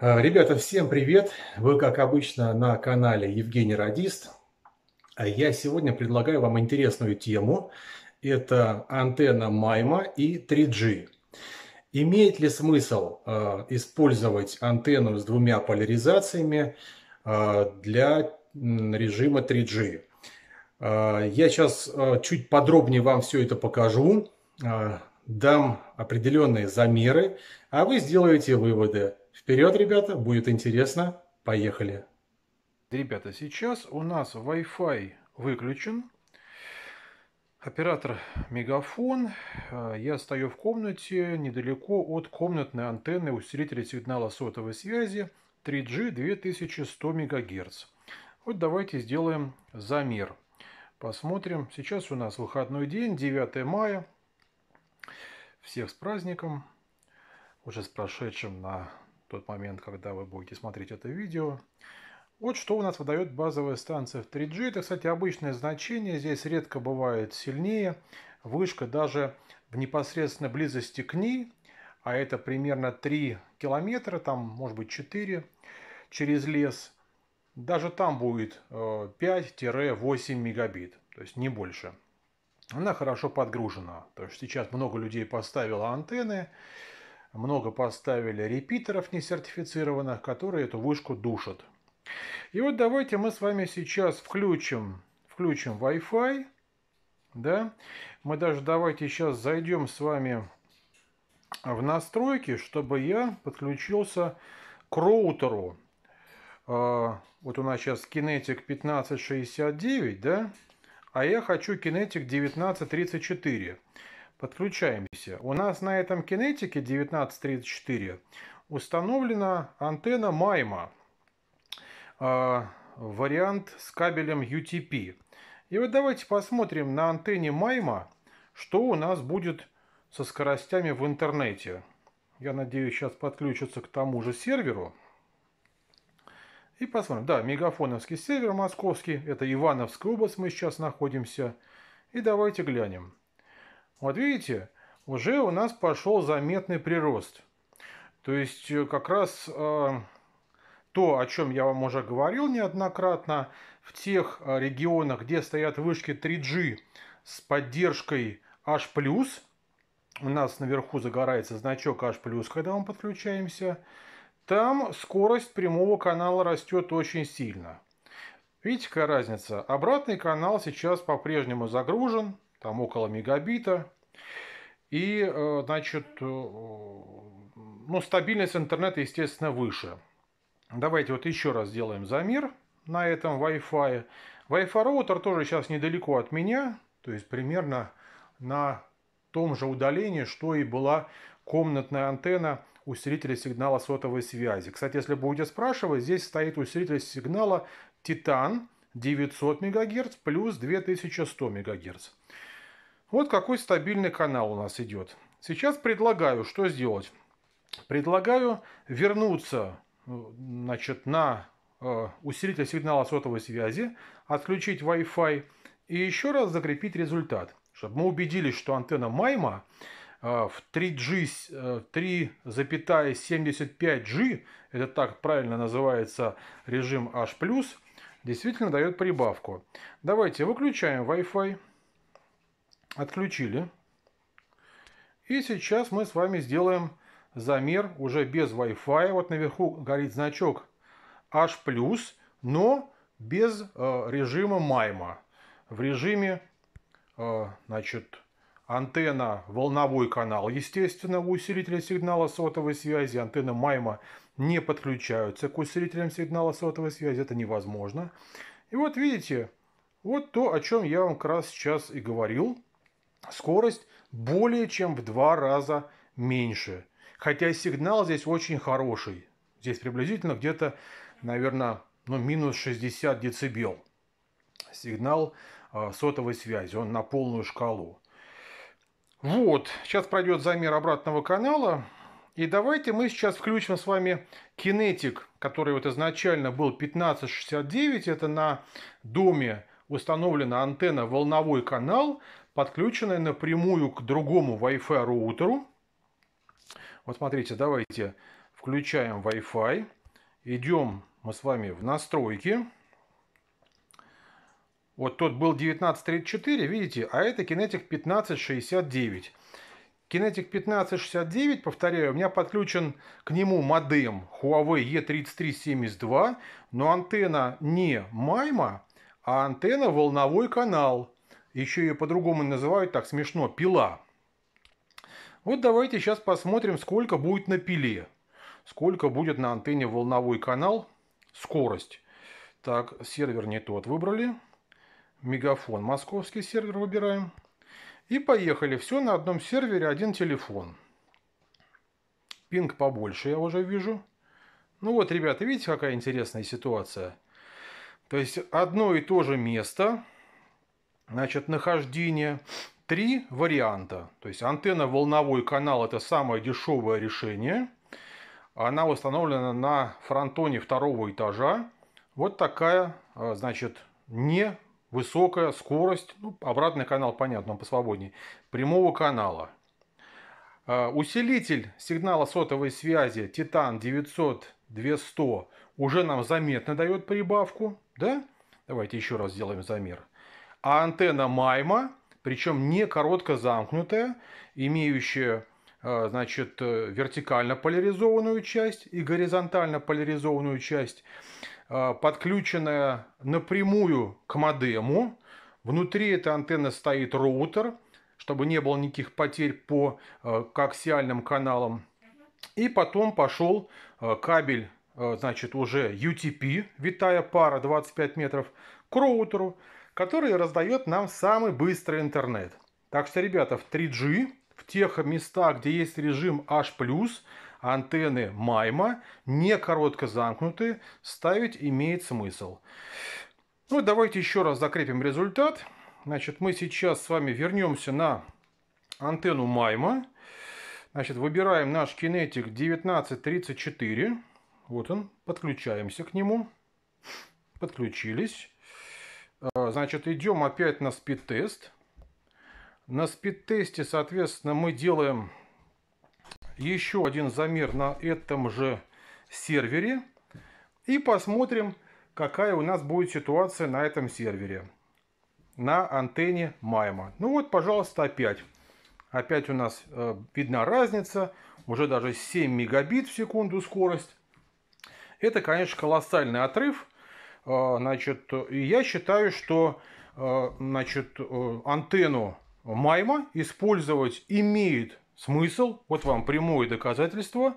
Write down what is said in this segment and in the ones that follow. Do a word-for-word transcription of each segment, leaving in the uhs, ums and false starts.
Ребята, всем привет! Вы, как обычно, на канале Евгений Радист. Я сегодня предлагаю вам интересную тему. Это антенна MiMO и три джи. Имеет ли смысл использовать антенну с двумя поляризациями для режима три джи? Я сейчас чуть подробнее вам все это покажу, дам определенные замеры, а вы сделаете выводы. Вперед, ребята, будет интересно. Поехали. Ребята, сейчас у нас Wi-Fi выключен. Оператор Мегафон. Я стою в комнате недалеко от комнатной антенны усилителя сигнала сотовой связи три джи две тысячи сто мегагерц. Вот давайте сделаем замер. Посмотрим. Сейчас у нас выходной день, девятое мая. Всех с праздником. Уже с прошедшим на тот момент, когда вы будете смотреть это видео. Вот что у нас выдает базовая станция в три джи. Это, кстати, обычное значение. Здесь редко бывает сильнее. Вышка даже в непосредственной близости к ней, а это примерно три километра, там может быть четыре, через лес. Даже там будет пять-восемь мегабит, то есть не больше. Она хорошо подгружена. То есть сейчас много людей поставило антенны, много поставили репитеров несертифицированных, которые эту вышку душат. И вот давайте мы с вами сейчас включим, включим Wi-Fi. Да? Мы даже давайте сейчас зайдем с вами в настройки, чтобы я подключился к роутеру. Вот у нас сейчас Kinetic пятнадцать шестьдесят девять, да? А я хочу Kinetic девятнадцать тридцать четыре. Подключаемся. У нас на этом Kinetic девятнадцать тридцать четыре установлена антенна MiMO. Вариант с кабелем ю ти пи. И вот давайте посмотрим на антенне MiMO, что у нас будет со скоростями в интернете. Я надеюсь, сейчас подключится к тому же серверу. И посмотрим. Да, мегафоновский сервер московский. Это Ивановская область, мы сейчас находимся. И давайте глянем. Вот видите, уже у нас пошел заметный прирост. То есть как раз... То, о чем я вам уже говорил неоднократно, в тех регионах, где стоят вышки три джи с поддержкой H+, у нас наверху загорается значок H+, когда мы подключаемся, там скорость прямого канала растет очень сильно. Видите, какая разница? Обратный канал сейчас по-прежнему загружен, там около мегабита. И, значит, ну, стабильность интернета, естественно, выше. Давайте вот еще раз сделаем замер на этом Wi-Fi. Wi-Fi роутер тоже сейчас недалеко от меня, то есть примерно на том же удалении, что и была комнатная антенна усилителя сигнала сотовой связи. Кстати, если будете спрашивать, здесь стоит усилитель сигнала Titan девятьсот мегагерц плюс две тысячи сто мегагерц. Вот какой стабильный канал у нас идет. Сейчас предлагаю, что сделать? Предлагаю вернуться... Значит, на э, усилитель сигнала сотовой связи, отключить Wi-Fi и еще раз закрепить результат, чтобы мы убедились, что антенна MiMO э, в три джи, три запятая семьдесят пять джи, это так правильно называется режим H+, действительно дает прибавку. Давайте выключаем Wi-Fi, отключили, и сейчас мы с вами сделаем замер уже без Wi-Fi. Вот наверху горит значок H+, но без э, режима MiMO. В режиме э, значит, антенна волновой канал, естественно, у усилителя сигнала сотовой связи. Антенны MiMO не подключаются к усилителям сигнала сотовой связи. Это невозможно. И вот видите, вот то, о чем я вам как раз сейчас и говорил. Скорость более чем в два раза меньше. Хотя сигнал здесь очень хороший. Здесь приблизительно где-то, наверное, ну, минус шестьдесят децибел. Сигнал э, сотовой связи. Он на полную шкалу. Вот. Сейчас пройдет замер обратного канала. И давайте мы сейчас включим с вами Kinetic, который вот изначально был пятнадцать шестьдесят девять. Это на доме установлена антенна волновой канал, подключенная напрямую к другому Wi-Fi роутеру. Вот смотрите, давайте Включаем Wi-Fi. Идем мы с вами в настройки. Вот тот был девятнадцать тридцать четыре, видите, а это Kinetic пятнадцать шестьдесят девять. Kinetic пятнадцать шестьдесят девять, повторяю, у меня подключен к нему модем Huawei E тридцать три семьдесят два, но антенна не MiMO, а антенна волновой канал. Еще ее по-другому называют, так смешно, пила. Вот давайте сейчас посмотрим, сколько будет на пиле, сколько будет на антенне волновой канал скорость. Так, сервер не тот выбрали. Мегафон, московский сервер выбираем. И поехали. Все на одном сервере, один телефон. Пинг побольше я уже вижу. Ну вот, ребята, видите, какая интересная ситуация. То есть одно и то же место, значит, нахождение. Три варианта. То есть антенна волновой канал — это самое дешевое решение. Она установлена на фронтоне второго этажа. Вот такая, значит, не высокая скорость, ну, обратный канал, понятно, он посвободнее, прямого канала. Усилитель сигнала сотовой связи Titan девятьсот двести уже нам заметно дает прибавку. Да? Давайте еще раз сделаем замер. А антенна MiMO, причем не коротко замкнутая, имеющая, значит, вертикально поляризованную часть и горизонтально поляризованную часть, подключенная напрямую к модему. Внутри этой антенны стоит роутер, чтобы не было никаких потерь по коаксиальным каналам. И потом пошел кабель, значит, уже ю ти пи, витая пара двадцать пять метров, к роутеру, который раздает нам самый быстрый интернет. Так что, ребята, в три джи, в тех местах, где есть режим H+, антенны MiMO, не коротко замкнутые, ставить имеет смысл. Ну, давайте еще раз закрепим результат. Значит, мы сейчас с вами вернемся на антенну MiMO. Значит, выбираем наш Kinetic девятнадцать тридцать четыре. Вот он, подключаемся к нему. Подключились. Значит, идем опять на спид-тест. На спид-тесте, соответственно, мы делаем еще один замер на этом же сервере. И посмотрим, какая у нас будет ситуация на этом сервере. На антенне MiMO. Ну вот, пожалуйста, опять. Опять у нас э, видна разница. Уже даже семь мегабит в секунду скорость. Это, конечно, колоссальный отрыв. Э, значит, я считаю, что э, значит, э, антенну MiMO использовать имеет смысл. Вот вам прямое доказательство.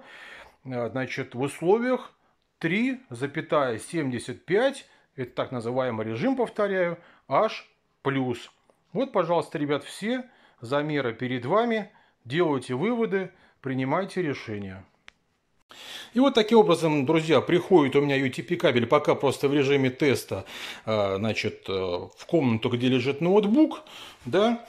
Значит, в условиях три запятая семьдесят пять, это так называемый режим, повторяю, H+. Вот, пожалуйста, ребят, все замеры перед вами. Делайте выводы, принимайте решения. И вот таким образом, друзья, приходит у меня ю ти пи кабель пока просто в режиме теста, значит, в комнату, где лежит ноутбук, да.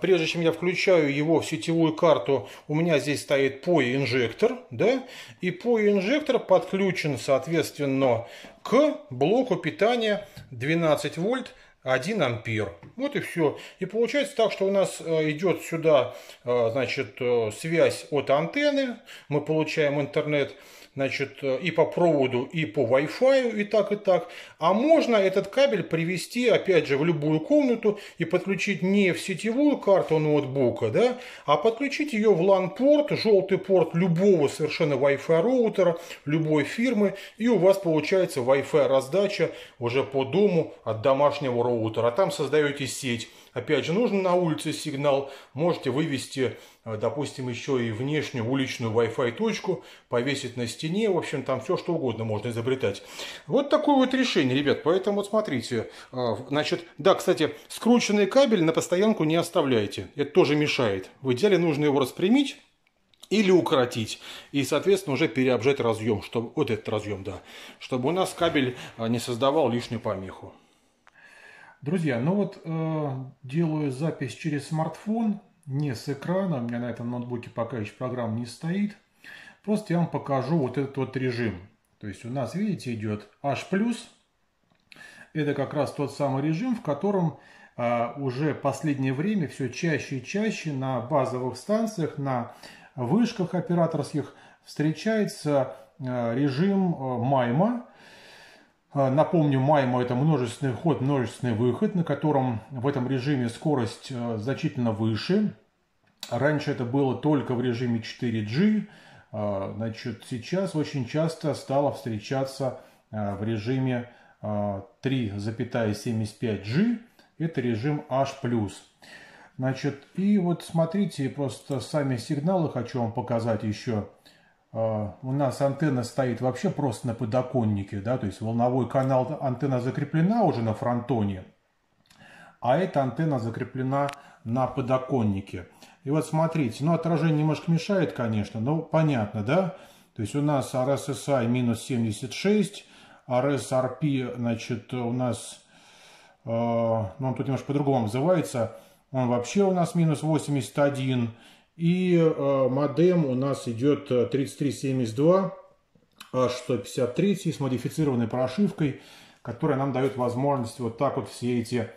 Прежде чем я включаю его в сетевую карту, у меня здесь стоит пи о и-инжектор, да, и пи о и-инжектор подключен, соответственно, к блоку питания двенадцать вольт один ампер. Вот и все. И получается так, что у нас идет сюда, значит, связь от антенны, мы получаем интернет, значит, и по проводу, и по Wi-Fi, и так, и так. А можно этот кабель привести, опять же, в любую комнату и подключить не в сетевую карту ноутбука, да, а подключить ее в лан-порт, желтый порт любого совершенно Wi-Fi роутера, любой фирмы, и у вас получается Wi-Fi раздача уже по дому от домашнего роутера. А там создаете сеть. Опять же, нужно на улице сигнал, можете вывести, допустим, еще и внешнюю уличную Wi-Fi точку, повесить на стене, в общем, там все что угодно можно изобретать. Вот такое вот решение, ребят, поэтому вот смотрите, значит, да, кстати, скрученный кабель на постоянку не оставляйте, это тоже мешает. В идеале нужно его распрямить или укоротить, и, соответственно, уже переобжать разъем, чтобы, вот этот разъем, да, чтобы у нас кабель не создавал лишнюю помеху. Друзья, ну вот э, делаю запись через смартфон, не с экрана, у меня на этом ноутбуке пока еще программа не стоит. Просто я вам покажу вот этот вот режим. То есть у нас, видите, идет H+, это как раз тот самый режим, в котором э, уже в последнее время все чаще и чаще на базовых станциях, на вышках операторских встречается режим MiMO. Напомню, MiMO — это множественный вход, множественный выход, на котором в этом режиме скорость значительно выше. Раньше это было только в режиме четыре джи. Значит, сейчас очень часто стало встречаться в режиме три запятая семьдесят пять джи. Это режим H+. Значит, и вот смотрите, просто сами сигналы хочу вам показать еще. У нас антенна стоит вообще просто на подоконнике, да, то есть волновой канал, антенна закреплена уже на фронтоне, а эта антенна закреплена на подоконнике. И вот смотрите, ну отражение немножко мешает, конечно, но понятно, да? То есть у нас эр эс эс ай минус семьдесят шесть, эр эс эр пи, значит, у нас, э, ну он тут немножко по-другому называется, он вообще у нас минус восемьдесят один, и э, модем у нас идет тридцать три семьдесят два, аш сто пятьдесят три с модифицированной прошивкой, которая нам дает возможность вот так вот все эти э,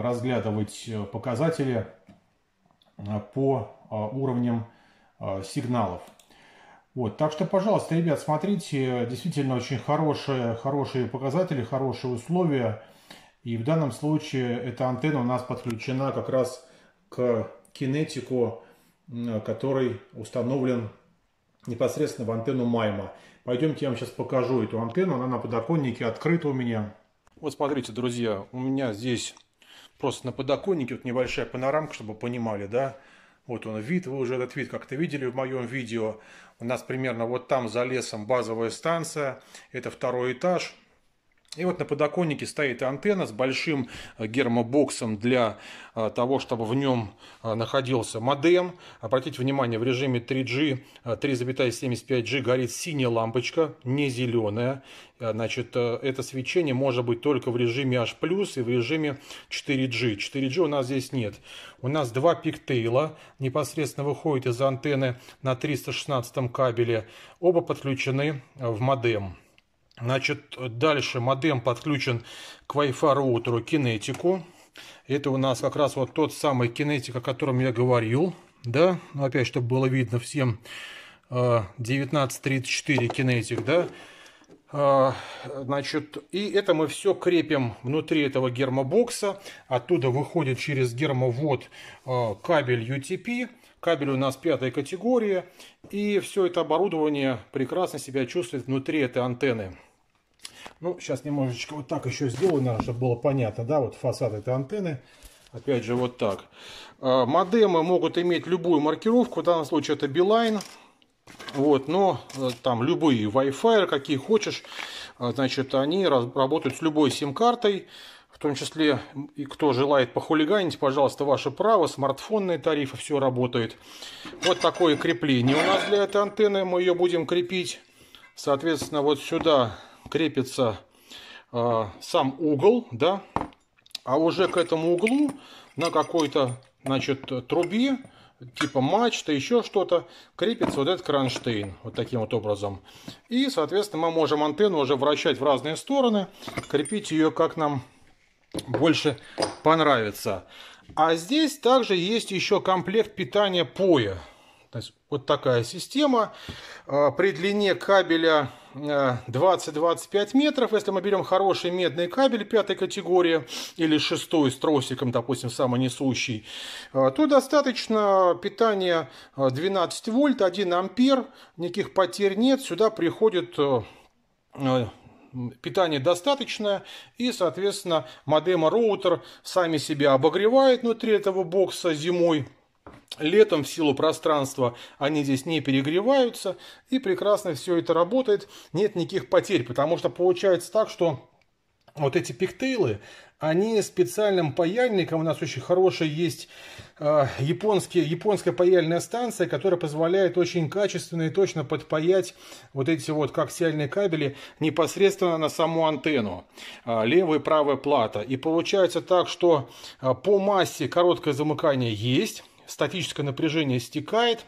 разглядывать показатели по уровням сигналов. Вот, так что, пожалуйста, ребят, смотрите, действительно очень хорошие, хорошие показатели, хорошие условия. И в данном случае эта антенна у нас подключена как раз к Kinetic, который установлен непосредственно в антенну MiMO. Пойдемте, я вам сейчас покажу эту антенну, она на подоконнике открыта у меня. Вот смотрите, друзья, у меня здесь... Просто на подоконнике вот небольшая панорамка, чтобы вы понимали, да. Вот он вид, вы уже этот вид как-то видели в моем видео. У нас примерно вот там за лесом базовая станция, это второй этаж. И вот на подоконнике стоит антенна с большим гермобоксом для того, чтобы в нем находился модем. Обратите внимание, в режиме три джи, три запятая семьдесят пять джи горит синяя лампочка, не зеленая. Значит, это свечение может быть только в режиме H+, и в режиме четыре джи. четыре джи у нас здесь нет. У нас два пиктейла непосредственно выходят из антенны на триста шестнадцатом кабеле. Оба подключены в модем. Значит, дальше модем подключен к Wi-Fi роутеру Kinetic. Это у нас как раз вот тот самый Kinetic, о котором я говорил. Да? Ну, опять, чтобы было видно всем, девятнадцать тридцать четыре Kinetic, да? Значит, и это мы все крепим внутри этого гермобокса. Оттуда выходит через гермовод кабель ю ти пи. Кабель у нас пятой категории. И все это оборудование прекрасно себя чувствует внутри этой антенны. Ну, сейчас немножечко вот так еще сделано, чтобы было понятно, да, вот фасад этой антенны. Опять же, вот так. Модемы могут иметь любую маркировку. В данном случае это Билайн. Вот, но там любые Wi-Fi, какие хочешь, значит, они работают с любой сим-картой, в том числе, и кто желает похулиганить, пожалуйста, ваше право, смартфонные тарифы, все работает. Вот такое крепление у нас для этой антенны, мы ее будем крепить. Соответственно, вот сюда крепится э, сам угол, да, а уже к этому углу на какой-то, значит, трубе, типа мачта, еще что-то, крепится вот этот кронштейн, вот таким вот образом. И, соответственно, мы можем антенну уже вращать в разные стороны, крепить ее как нам больше понравится. А здесь также есть еще комплект питания поя. То есть вот такая система при длине кабеля двадцать-двадцать пять метров. Если мы берем хороший медный кабель пятой категории или шестой с тросиком, допустим, самонесущий, то достаточно питания двенадцать вольт, один ампер, никаких потерь нет. Сюда приходит питание достаточное, и, соответственно, модем и роутер сами себя обогревают внутри этого бокса зимой. Летом в силу пространства они здесь не перегреваются, и прекрасно все это работает, нет никаких потерь, потому что получается так, что вот эти пиктейлы, они специальным паяльником, у нас очень хорошая есть э, японские, японская паяльная станция, которая позволяет очень качественно и точно подпаять вот эти вот коаксиальные кабели непосредственно на саму антенну, э, левая и правая плата. И получается так, что э, по массе короткое замыкание есть. Статическое напряжение стекает,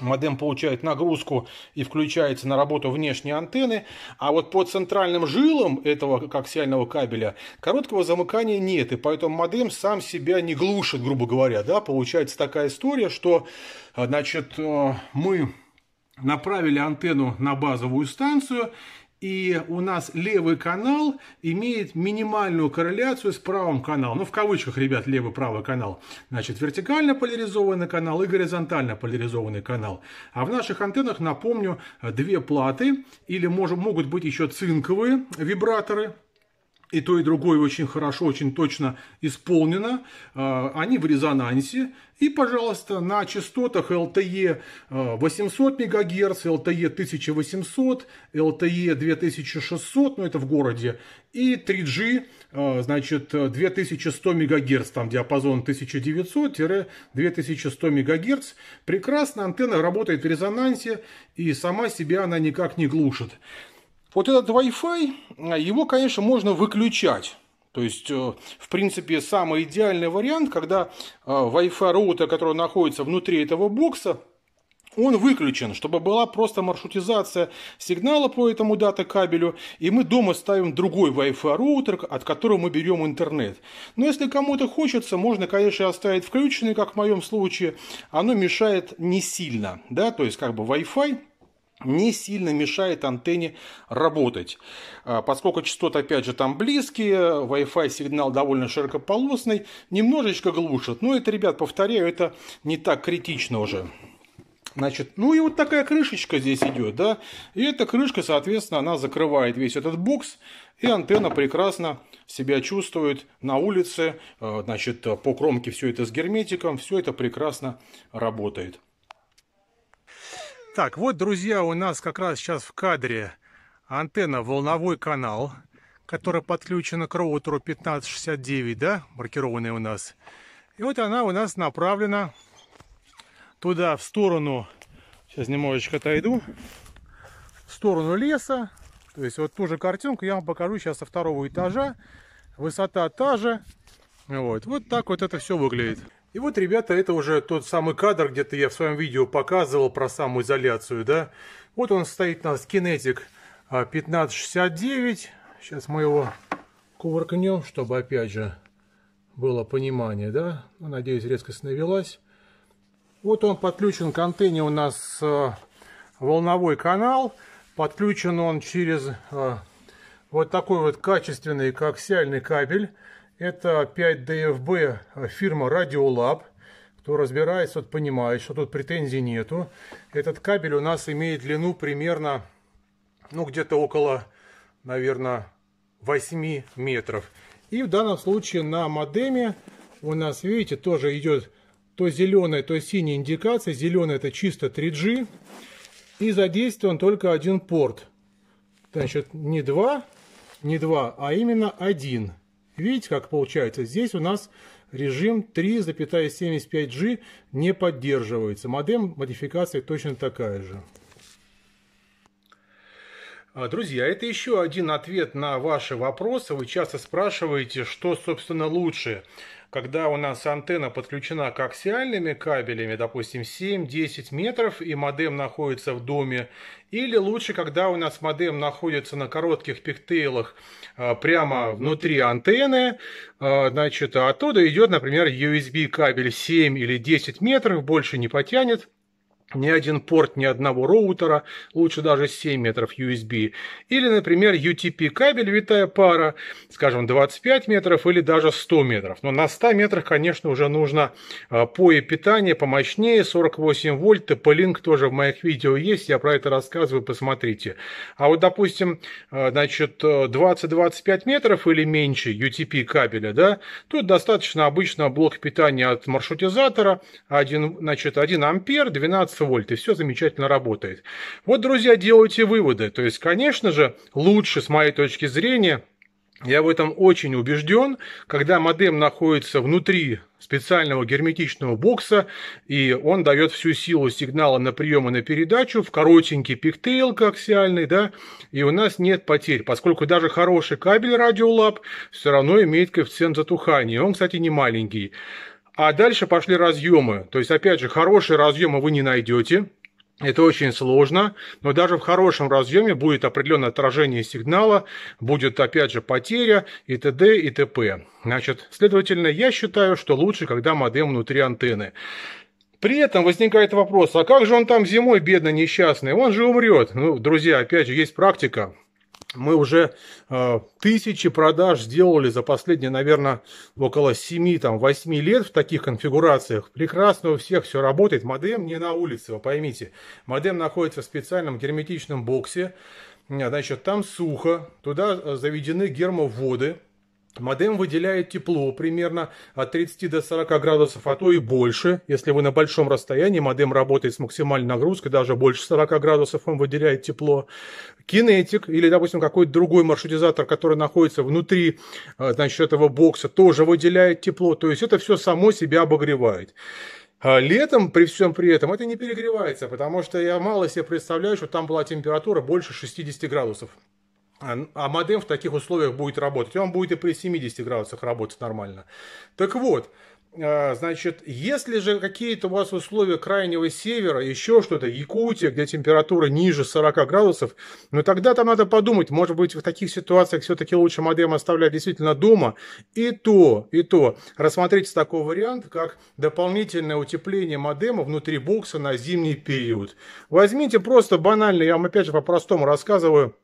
модем получает нагрузку и включается на работу внешней антенны, а вот по центральным жилам этого коаксиального кабеля короткого замыкания нет, и поэтому модем сам себя не глушит, грубо говоря, да, получается такая история, что, значит, мы направили антенну на базовую станцию, и у нас левый канал имеет минимальную корреляцию с правым каналом. Ну, в кавычках, ребят, левый-правый канал. Значит, вертикально поляризованный канал и горизонтально поляризованный канал. А в наших антеннах, напомню, две платы, или может, могут быть еще цинковые вибраторы. И то, и другое очень хорошо, очень точно исполнено. Они в резонансе. И, пожалуйста, на частотах эл тэ е восемьсот мегагерц, эл тэ е тысяча восемьсот, эл тэ е две тысячи шестьсот, ну это в городе, и три джи, значит, две тысячи сто мегагерц, там диапазон тысяча девятьсот — две тысячи сто мегагерц. Прекрасно, антенна работает в резонансе, и сама себя она никак не глушит. Вот этот Wi-Fi, его, конечно, можно выключать. То есть, в принципе, самый идеальный вариант, когда Wi-Fi роутер, который находится внутри этого бокса, он выключен, чтобы была просто маршрутизация сигнала по этому дата-кабелю, и мы дома ставим другой Wi-Fi роутер, от которого мы берем интернет. Но если кому-то хочется, можно, конечно, оставить включенный, как в моем случае. Оно мешает не сильно, да, то есть, как бы Wi-Fi не сильно мешает антенне работать, поскольку частоты, опять же, там близкие, Wi-Fi сигнал довольно широкополосный, немножечко глушит, но это, ребят, повторяю, это не так критично уже. Значит, ну и вот такая крышечка здесь идет, да, и эта крышка, соответственно, она закрывает весь этот бокс, и антенна прекрасно себя чувствует на улице, значит, по кромке все это с герметиком, все это прекрасно работает. Так, вот, друзья, у нас как раз сейчас в кадре антенна волновой канал, которая подключена к роутеру пятнадцать шестьдесят девять, да, маркированная у нас. И вот она у нас направлена туда, в сторону, сейчас немножечко отойду, в сторону леса. То есть вот ту же картинку я вам покажу сейчас со второго этажа. Высота та же. Вот, вот так вот это все выглядит. И вот, ребята, это уже тот самый кадр, где-то я в своем видео показывал про самоизоляцию, да. Вот он стоит у нас, Kinetic пятнадцать шестьдесят девять. Сейчас мы его кувыркнем, чтобы, опять же, было понимание, да. Ну, надеюсь, резкость навелась. Вот он подключен к антенне у нас э, волновой канал. Подключен он через э, вот такой вот качественный коаксиальный кабель. Это пять дэ эф бэ, фирма RadioLab. Кто разбирается, тот понимает, что тут претензий нету. Этот кабель у нас имеет длину примерно, ну, где-то около, наверное, восьми метров. И в данном случае на модеме у нас, видите, тоже идет то зеленая, то синяя индикация. Зеленая — это чисто три джи. И задействован только один порт. Значит, не два, не два, а именно один. Видите, как получается? Здесь у нас режим три запятая семьдесят пять джи не поддерживается. Модем, модификация точно такая же. Друзья, это еще один ответ на ваши вопросы. Вы часто спрашиваете, что, собственно, лучше, когда у нас антенна подключена к коаксиальными кабелями, допустим, семь-десять метров, и модем находится в доме, или лучше, когда у нас модем находится на коротких пиктейлах прямо внутри антенны, значит, а оттуда идет, например, ю эс би кабель семь или десять метров, больше не потянет. Ни один порт, ни одного роутера, лучше даже семь метров ю эс би. Или, например, ю ти пи кабель, витая пара, скажем, двадцать пять метров или даже сто метров. Но на ста метрах, конечно, уже нужно пое питание помощнее, сорок восемь вольт, ти пи линк тоже в моих видео есть, я про это рассказываю, посмотрите. А вот, допустим, значит, двадцать-двадцать пять метров или меньше ю ти пи кабеля, да, тут достаточно обычно блок питания от маршрутизатора, один, значит, один ампер, двенадцать вольт, и все замечательно работает. Вот, друзья, делайте выводы. То есть, конечно же, лучше, с моей точки зрения, я в этом очень убежден, когда модем находится внутри специального герметичного бокса, и он дает всю силу сигнала на прием и на передачу в коротенький пиктейл коаксиальный, да, и у нас нет потерь, поскольку даже хороший кабель RadioLab все равно имеет коэффициент затухания. Он, кстати, не маленький. А дальше пошли разъемы. То есть, опять же, хорошие разъемы вы не найдете. Это очень сложно, но даже в хорошем разъеме будет определенное отражение сигнала, будет, опять же, потеря и т.д. и т.п. Значит, следовательно, я считаю, что лучше, когда модем внутри антенны. При этом возникает вопрос, а как же он там зимой, бедный, несчастный? Он же умрет. Ну, друзья, опять же, есть практика. Мы уже э, тысячи продаж сделали за последние, наверное, около семи-восьми лет в таких конфигурациях. Прекрасно у всех все работает. Модем не на улице, вы поймите. Модем находится в специальном герметичном боксе. Значит, там сухо. Туда заведены гермоводы. Модем выделяет тепло примерно от тридцати до сорока градусов, а то и больше. Если вы на большом расстоянии, модем работает с максимальной нагрузкой, даже больше сорока градусов он выделяет тепло. Kinetic или, допустим, какой-то другой маршрутизатор, который находится внутри, значит, этого бокса, тоже выделяет тепло. То есть это все само себя обогревает. Летом, при всем при этом, это не перегревается, потому что я мало себе представляю, что там была температура больше шестидесяти градусов. А модем в таких условиях будет работать. Он будет и при семидесяти градусах работать нормально. Так вот, значит, если же какие-то у вас условия крайнего севера, еще что-то, Якутия, где температура ниже сорока градусов, ну тогда там надо подумать, может быть, в таких ситуациях все-таки лучше модем оставлять действительно дома. И то, и то, рассмотрите такой вариант, как дополнительное утепление модема внутри бокса на зимний период. Возьмите просто банально, я вам опять же по-простому рассказываю,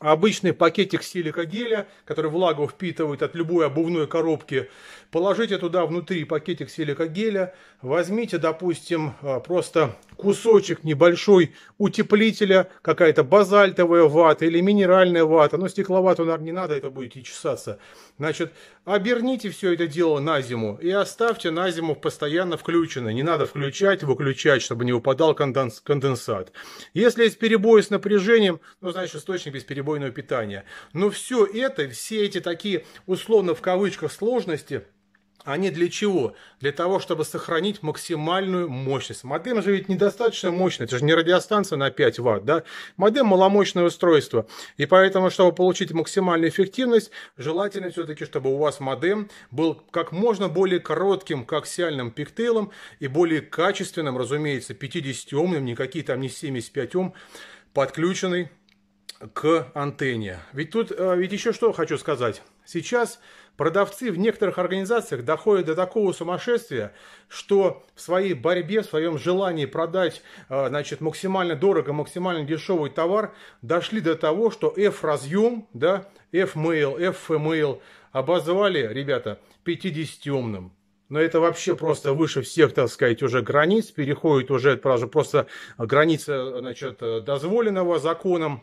обычный пакетик силикагеля, который влагу впитывает от любой обувной коробки. Положите туда внутри пакетик силикагеля. Возьмите, допустим, просто кусочек небольшой утеплителя, какая-то базальтовая вата или минеральная вата. Но стекловату, наверное, не надо, это будете чесаться. Значит, оберните все это дело на зиму и оставьте на зиму постоянно включено. Не надо включать, выключать, чтобы не выпадал конденсат. Если есть перебои с напряжением, ну, значит, источник без перебойного питания. Но все это, все эти такие условно в кавычках сложности, они для чего? Для того, чтобы сохранить максимальную мощность. Модем же ведь недостаточно мощный, это же не радиостанция на пять ватт, да? Модем маломощное устройство. И поэтому, чтобы получить максимальную эффективность, желательно все-таки, чтобы у вас модем был как можно более коротким коаксиальным пиктейлом и более качественным, разумеется, пятидесятиомным, никакие там не семьдесят пять ом, подключенный к антенне. Ведь тут ведь еще что хочу сказать. Сейчас продавцы в некоторых организациях доходят до такого сумасшествия, что в своей борьбе, в своем желании продать, значит, максимально дорого, максимально дешевый товар, дошли до того, что F-разъем, да, F-mail, F-mail обозвали, ребята, пятидесятиомным. Но это вообще просто выше всех, так сказать, уже границ, переходит уже просто граница, значит, дозволенного законом.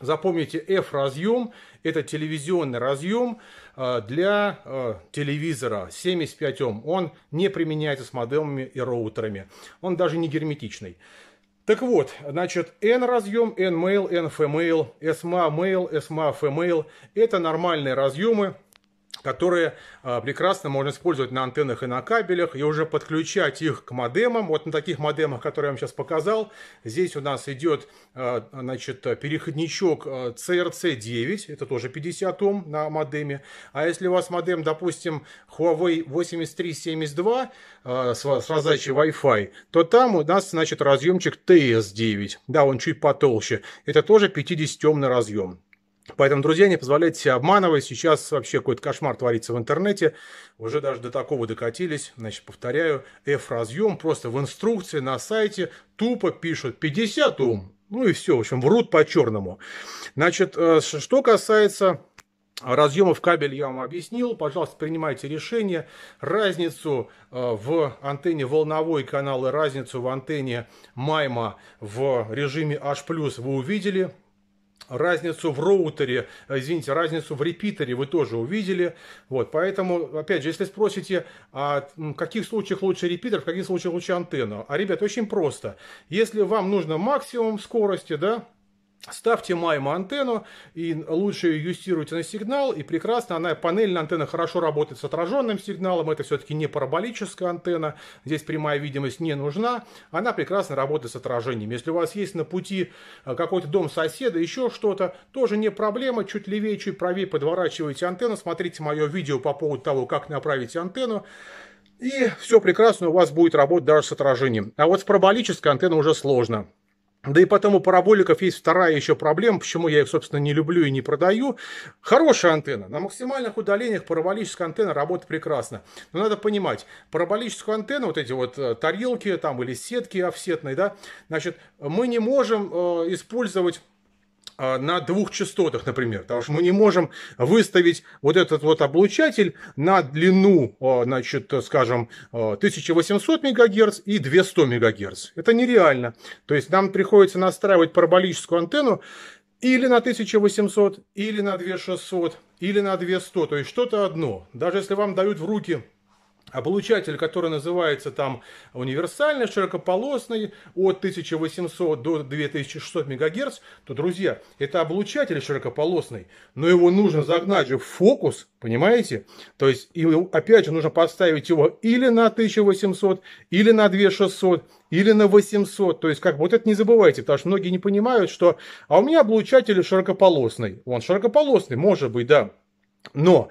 Запомните, F-разъем – это телевизионный разъем для телевизора семьдесят пять ом. Он не применяется с модемами и роутерами. Он даже не герметичный. Так вот, значит, N-разъем, N-mail, N-female, S M A-mail, S M A-female – это нормальные разъемы, которые прекрасно можно использовать на антеннах и на кабелях, и уже подключать их к модемам. Вот на таких модемах, которые я вам сейчас показал, здесь у нас идет, значит, переходничок C R C девять, это тоже пятьдесят ом на модеме. А если у вас модем, допустим, Huawei восемьдесят три семьдесят два с раздачей Wi-Fi, то там у нас, значит, разъемчик T S девять, да, он чуть потолще, это тоже пятидесятиомный разъем. Поэтому, друзья, не позволяйте себя обманывать. Сейчас вообще какой-то кошмар творится в интернете. Уже даже до такого докатились. Значит, повторяю, F-разъем просто в инструкции на сайте тупо пишут пятьдесят ом. Ну и все, в общем, врут по-черному. Значит, что касается разъемов кабеля, я вам объяснил. Пожалуйста, принимайте решение. Разницу в антенне волновой канал и разницу в антенне MiMO в режиме H плюс вы увидели. Разницу в роутере, извините, разницу в репитере вы тоже увидели. Вот, поэтому, опять же, если спросите, а в каких случаях лучше репитер, в каких случаях лучше антенну. А, ребят, очень просто. Если вам нужно максимум скорости, да, ставьте MiMO антенну и лучше ее юстируйте на сигнал. И прекрасно, она, панельная антенна хорошо работает с отраженным сигналом. Это все-таки не параболическая антенна. Здесь прямая видимость не нужна. Она прекрасно работает с отражением. Если у вас есть на пути какой-то дом соседа, еще что-то, тоже не проблема. Чуть левее, чуть правее подворачиваете антенну. Смотрите мое видео по поводу того, как направить антенну. И все прекрасно у вас будет работать даже с отражением. А вот с параболической антенной уже сложно. Да и потом у параболиков есть вторая еще проблема, почему я их, собственно, не люблю и не продаю. Хорошая антенна. На максимальных удалениях параболическая антенна работает прекрасно. Но надо понимать, параболическую антенну, вот эти вот тарелки там или сетки офсетные, да, значит, мы не можем э, использовать на двух частотах, например, потому что мы не можем выставить вот этот вот облучатель на длину, значит, скажем, тысяча восемьсот мегагерц и двести мегагерц. Это нереально. То есть нам приходится настраивать параболическую антенну или на тысячу восемьсот, или на две тысячи шестьсот, или на двести, то есть что-то одно. Даже если вам дают в руки облучатель, который называется там универсальный, широкополосный, от тысячи восьмисот до две тысячи шестисот мегагерц, то, друзья, это облучатель широкополосный, но его нужно загнать же в фокус, понимаете? То есть, и, опять же, нужно поставить его или на тысячу восемьсот, или на две тысячи шестьсот, или на восемьсот. То есть, как бы, вот это не забывайте, потому что многие не понимают, что а у меня облучатель широкополосный. Он широкополосный, может быть, да, но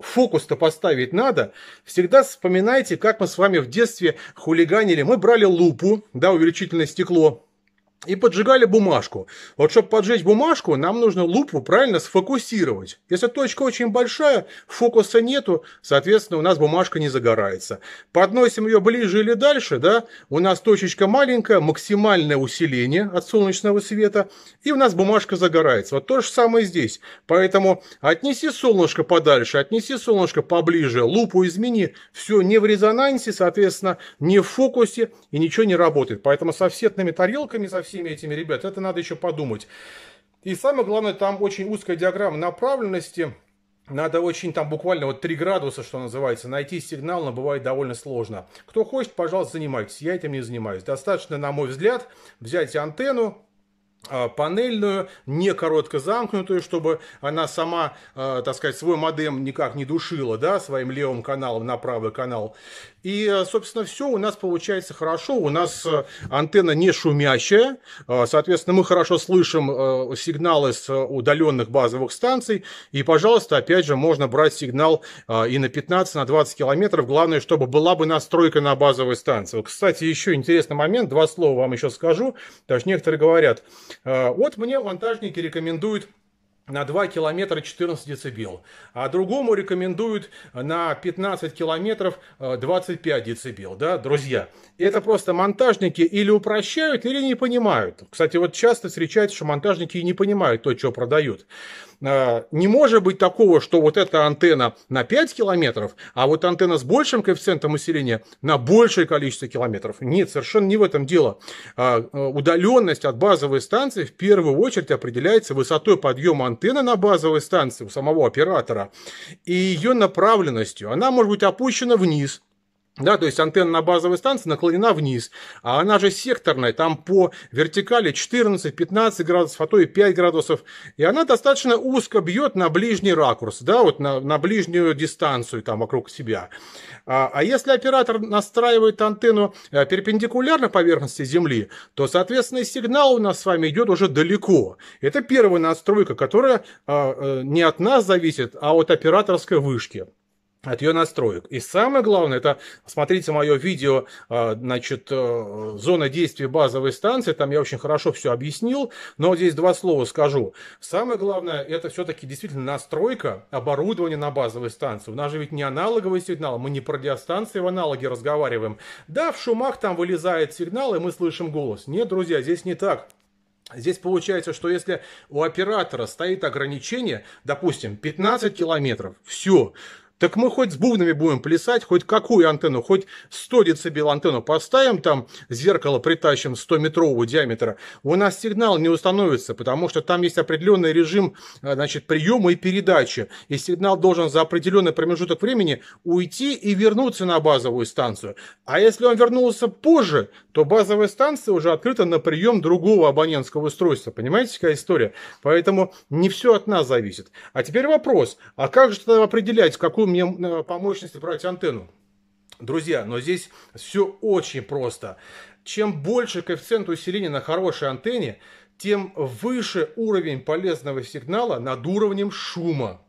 фокус-то поставить надо. Всегда вспоминайте, как мы с вами в детстве хулиганили. Мы брали лупу, да, увеличительное стекло, и поджигали бумажку. Вот чтобы поджечь бумажку, нам нужно лупу правильно сфокусировать. Если точка очень большая, фокуса нету, соответственно, у нас бумажка не загорается. Подносим ее ближе или дальше, да, у нас точечка маленькая, максимальное усиление от солнечного света, и у нас бумажка загорается. Вот то же самое здесь. Поэтому отнеси солнышко подальше, отнеси солнышко поближе, лупу измени, все не в резонансе, соответственно, не в фокусе, и ничего не работает. Поэтому с офсетными тарелками, со всеми всеми этими, ребят, это надо еще подумать. И самое главное, там очень узкая диаграмма направленности. Надо очень там буквально вот три градуса, что называется, найти сигнал, но бывает довольно сложно. Кто хочет, пожалуйста, занимайтесь. Я этим не занимаюсь. Достаточно, на мой взгляд, взять антенну панельную, не коротко замкнутую, чтобы она сама, так сказать, свой модем никак не душила, да, своим левым каналом на правый канал. И, собственно, все у нас получается хорошо. У нас антенна не шумящая, соответственно, мы хорошо слышим сигналы с удаленных базовых станций. И, пожалуйста, опять же, можно брать сигнал и на пятнадцать, на двадцать километров. Главное, чтобы была бы настройка на базовой станции. Кстати, еще интересный момент, два слова вам еще скажу. Даже некоторые говорят: вот мне монтажники рекомендуют на два километра четырнадцать децибел, а другому рекомендуют на пятнадцать километров двадцать пять децибел, да, друзья. Это просто монтажники или упрощают, или не понимают. Кстати, вот часто встречается, что монтажники и не понимают то, что продают. Не может быть такого, что вот эта антенна на пять километров, а вот антенна с большим коэффициентом усиления на большее количество километров. Нет, совершенно не в этом дело. Удаленность от базовой станции в первую очередь определяется высотой подъема антенны на базовой станции у самого оператора и ее направленностью. Она может быть опущена вниз. Да, то есть антенна на базовой станции наклонена вниз, а она же секторная, там по вертикали четырнадцать, пятнадцать градусов, а то и пять градусов, и она достаточно узко бьет на ближний ракурс, да, вот на, на ближнюю дистанцию там вокруг себя. А, а если оператор настраивает антенну перпендикулярно поверхности Земли, то, соответственно, сигнал у нас с вами идет уже далеко. Это первая настройка, которая а, не от нас зависит, а от операторской вышки, от ее настроек. И самое главное, это смотрите мое видео, значит, зона действия базовой станции, там я очень хорошо все объяснил, но здесь два слова скажу. Самое главное, это все-таки действительно настройка оборудования на базовой станции. У нас же ведь не аналоговый сигнал, мы не про радиостанции в аналоге разговариваем. Да, в шумах там вылезает сигнал, и мы слышим голос. Нет, друзья, здесь не так. Здесь получается, что если у оператора стоит ограничение, допустим, пятнадцать километров, все, так мы хоть с бубнами будем плясать, хоть какую антенну, хоть сто децибел антенну поставим, там зеркало притащим стометрового диаметра, у нас сигнал не установится, потому что там есть определенный режим, значит, приема и передачи, и сигнал должен за определенный промежуток времени уйти и вернуться на базовую станцию. А если он вернулся позже, то базовая станция уже открыта на прием другого абонентского устройства. Понимаете, какая история? Поэтому не все от нас зависит. А теперь вопрос, а как же тогда определять, в какую мне по мощности брать антенну? Друзья, но здесь все очень просто. Чем больше коэффициент усиления на хорошей антенне, тем выше уровень полезного сигнала над уровнем шума.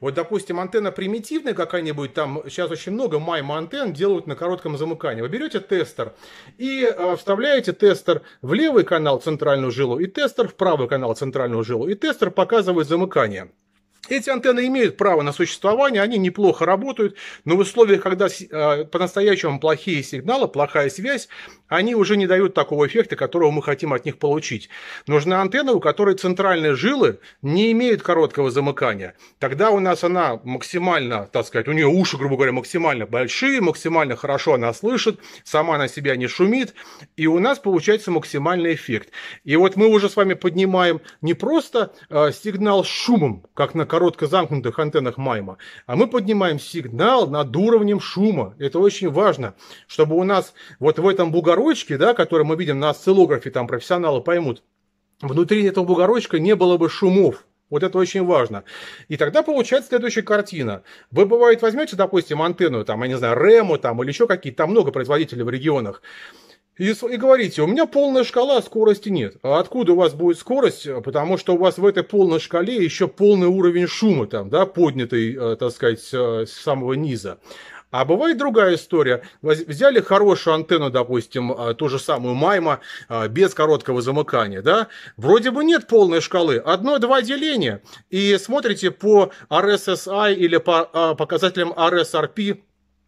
Вот, допустим, антенна примитивная какая-нибудь, там сейчас очень много MiMO антенн делают на коротком замыкании. Вы берете тестер и э, вставляете тестер в левый канал центральную жилу и тестер в правый канал центральную жилу, и тестер показывает замыкание. Эти антенны имеют право на существование, они неплохо работают, но в условиях, когда э, по-настоящему плохие сигналы, плохая связь, они уже не дают такого эффекта, которого мы хотим от них получить. Нужна антенна, у которой центральные жилы не имеют короткого замыкания. Тогда у нас она максимально, так сказать, у нее уши, грубо говоря, максимально большие, максимально хорошо она слышит, сама на себя не шумит, и у нас получается максимальный эффект. И вот мы уже с вами поднимаем не просто э, сигнал с шумом, как на коротко замкнутых антеннах MiMO, а мы поднимаем сигнал над уровнем шума. Это очень важно, чтобы у нас вот в этом бугорочке, да, который мы видим на осциллографе, там профессионалы поймут, внутри этого бугорочка не было бы шумов. Вот это очень важно. И тогда получается следующая картина. Вы, бывает, возьмете, допустим, антенну, там, я не знаю, Рэму там, или еще какие-то, там много производителей в регионах, И, и говорите, у меня полная шкала, а скорости нет. А откуда у вас будет скорость? Потому что у вас в этой полной шкале еще полный уровень шума, там, да, поднятый, так сказать, с самого низа. А бывает другая история. Взяли хорошую антенну, допустим, ту же самую MiMO, без короткого замыкания, да? Вроде бы нет полной шкалы, одно-два деления. И смотрите по эр эс эс ай или по показателям эр эс эр пи,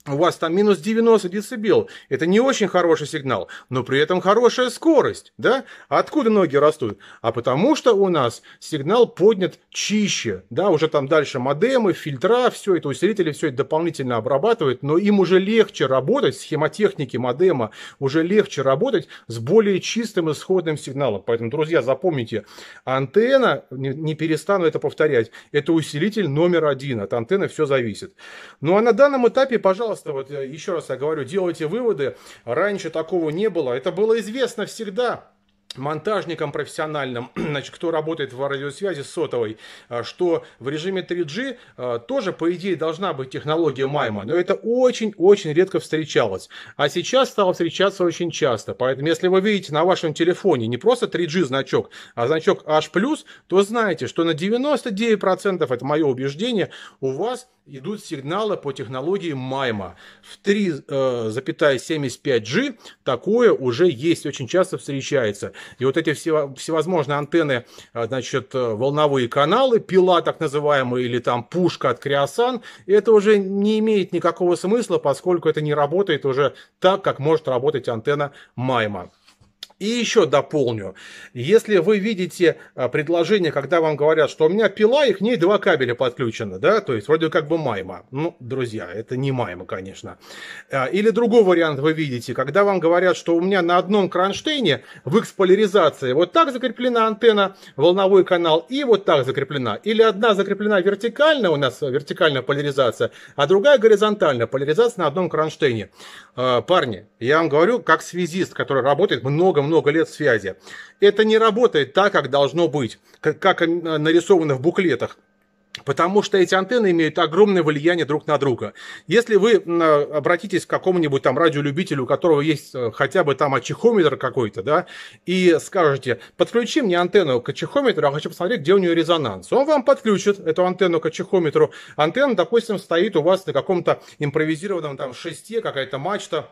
у вас там минус девяносто децибел, это не очень хороший сигнал, но при этом хорошая скорость, да? Откуда ноги растут? А потому что у нас сигнал поднят чище, да, уже там дальше модемы, фильтра, все это, усилители, все это дополнительно обрабатывают, но им уже легче работать, схемотехники модема, уже легче работать с более чистым исходным сигналом. Поэтому, друзья, запомните, антенна, не, не перестану это повторять, это усилитель номер один, от антенны все зависит. Ну а на данном этапе, пожалуйста, вот еще раз я говорю, делайте выводы. Раньше такого не было. Это было известно всегда монтажникам профессиональным, значит, кто работает в радиосвязи сотовой, что в режиме три джи тоже, по идее, должна быть технология MiMO, но это очень-очень редко встречалось. А сейчас стало встречаться очень часто. Поэтому, если вы видите на вашем телефоне не просто три джи значок, а значок H+, то знаете, что на девяносто девять процентов, это мое убеждение, у вас идут сигналы по технологии MiMO. В три целых семьдесят пять джи такое уже есть, очень часто встречается. И вот эти всевозможные антенны, значит, волновые каналы, пила так называемая, или там пушка от Криосан, это уже не имеет никакого смысла, поскольку это не работает уже так, как может работать антенна MiMO. И еще дополню, если вы видите предложение, когда вам говорят, что у меня пила, и к ней два кабеля подключены, да, то есть вроде как бы MiMO. Ну, друзья, это не MiMO, конечно. Или другой вариант вы видите, когда вам говорят, что у меня на одном кронштейне в X-поляризации вот так закреплена антенна, волновой канал, и вот так закреплена. Или одна закреплена вертикально, у нас вертикальная поляризация, а другая горизонтальная поляризация на одном кронштейне. Парни, я вам говорю, как связист, который работает много много лет связи. Это не работает так, как должно быть, как, как нарисовано в буклетах. Потому что эти антенны имеют огромное влияние друг на друга. Если вы обратитесь к какому-нибудь там радиолюбителю, у которого есть хотя бы там очехометр какой-то, да, и скажете, подключи мне антенну к очехометру, я хочу посмотреть, где у нее резонанс. Он вам подключит эту антенну к очехометру. Антенна, допустим, стоит у вас на каком-то импровизированном там шесте, какая-то мачта.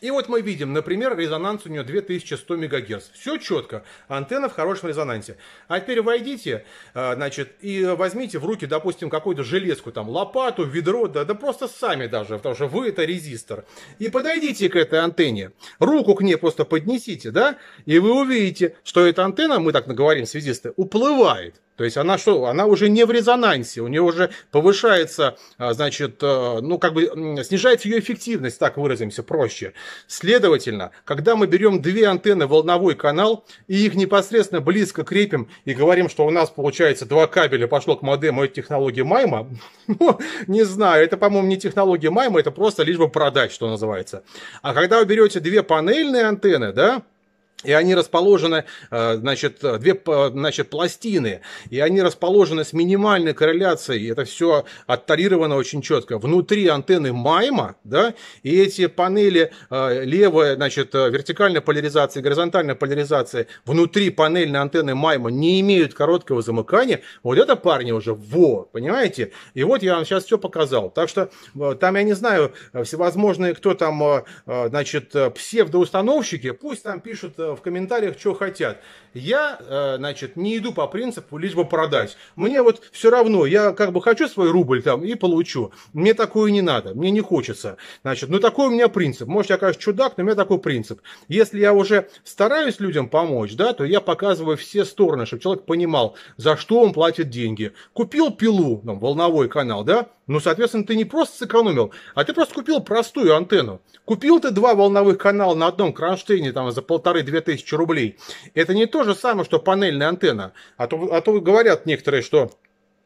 И вот мы видим, например, резонанс у нее две тысячи сто мегагерц. Все четко. Антенна в хорошем резонансе. А теперь войдите, значит, и возьмите в руки, допустим, какую-то железку, там, лопату, ведро, да, да просто сами даже, потому что вы это резистор. И подойдите к этой антенне, руку к ней просто поднесите, да, и вы увидите, что эта антенна, мы так наговорим, связисты, уплывает. То есть она что? Она уже не в резонансе, у нее уже повышается, значит, ну как бы снижается ее эффективность, так выразимся проще. Следовательно, когда мы берем две антенны волновой канал и их непосредственно близко крепим и говорим, что у нас получается два кабеля пошло к модему, это технология MiMO, ну, не знаю, это, по-моему, не технология MiMO, это просто лишь бы продать, что называется. А когда вы берете две панельные антенны, да, И они расположены, значит, две значит, пластины, и они расположены с минимальной корреляцией, это все отторировано очень четко, внутри антенны MiMO, да, и эти панели левая, значит, вертикальная поляризация, горизонтальная поляризация внутри панельной антенны MiMO не имеют короткого замыкания, вот это, парни, уже во, понимаете, и вот я вам сейчас все показал, так что там, я не знаю, всевозможные, кто там, значит, псевдоустановщики, пусть там пишут в комментариях, что хотят. Я, значит, не иду по принципу лишь бы продать. Мне вот все равно, я как бы хочу свой рубль там и получу. Мне такое не надо, мне не хочется. Значит, ну такой у меня принцип. Может, я, конечно, чудак, но у меня такой принцип. Если я уже стараюсь людям помочь, да, то я показываю все стороны, чтобы человек понимал, за что он платит деньги. Купил пилу, там, волновой канал, да, ну, соответственно, ты не просто сэкономил, а ты просто купил простую антенну. Купил ты два волновых канала на одном кронштейне там за полторы-две тысячи рублей. Это не то же самое, что панельная антенна. А то, а то говорят некоторые, что...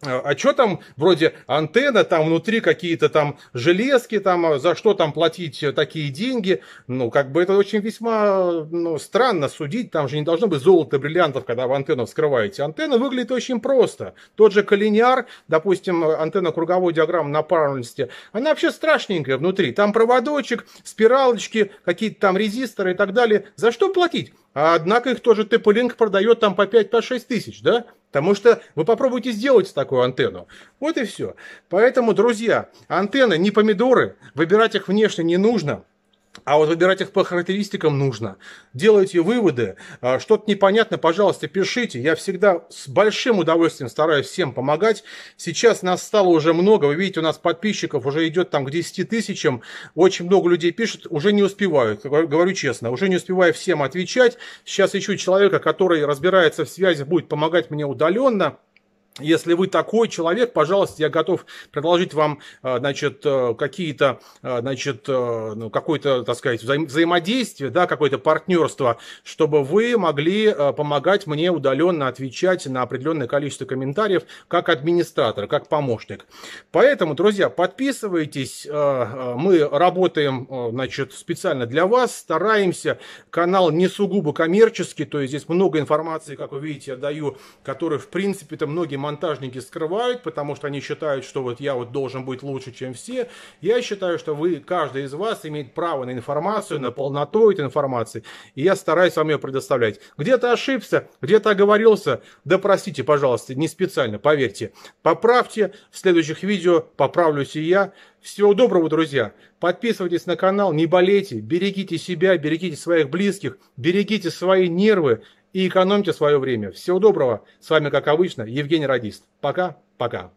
А что там, вроде антенна, там внутри какие-то там железки, там за что там платить такие деньги? Ну, как бы это очень весьма ну, странно судить, там же не должно быть золота, бриллиантов, когда вы антенну вскрываете. Антенна выглядит очень просто. Тот же коллиниар, допустим, антенна круговой диаграммы направленности, она вообще страшненькая внутри. Там проводочек, спиралочки, какие-то там резисторы и так далее. За что платить? Однако их тоже ти пи линк продает там по пять-шесть тысяч, да? Потому что вы попробуйте сделать такую антенну. Вот и все. Поэтому, друзья, антенны не помидоры, выбирать их внешне не нужно. А вот выбирать их по характеристикам нужно. Делайте выводы. Что-то непонятно, пожалуйста, пишите. Я всегда с большим удовольствием стараюсь всем помогать. Сейчас нас стало уже много. Вы видите, у нас подписчиков уже идет там к десяти тысячам. Очень много людей пишет. Уже не успеваю, говорю честно. Уже не успеваю всем отвечать. Сейчас ищу человека, который разбирается в связи, будет помогать мне удаленно. Если вы такой человек, пожалуйста, я готов предложить вам, значит, какие-то, значит, ну, какое-то, так сказать, взаим взаимодействие, да, какое-то партнерство, чтобы вы могли помогать мне удаленно отвечать на определенное количество комментариев как администратор, как помощник. Поэтому, друзья, подписывайтесь, мы работаем, значит, специально для вас, стараемся, канал не сугубо коммерческий, то есть здесь много информации, как вы видите, я даю, которую, в принципе-то, многие могут монтажники скрывают, потому что они считают, что вот я вот должен быть лучше, чем все. Я считаю, что вы, каждый из вас имеет право на информацию, на полноту этой информации, и я стараюсь вам ее предоставлять. Где-то ошибся, где-то оговорился, да простите, пожалуйста, не специально, поверьте. Поправьте, в следующих видео поправлюсь и я. Всего доброго, друзья. Подписывайтесь на канал, не болейте, берегите себя, берегите своих близких, берегите свои нервы, и экономьте свое время. Всего доброго. С вами, как обычно, Евгений Радист. Пока-пока.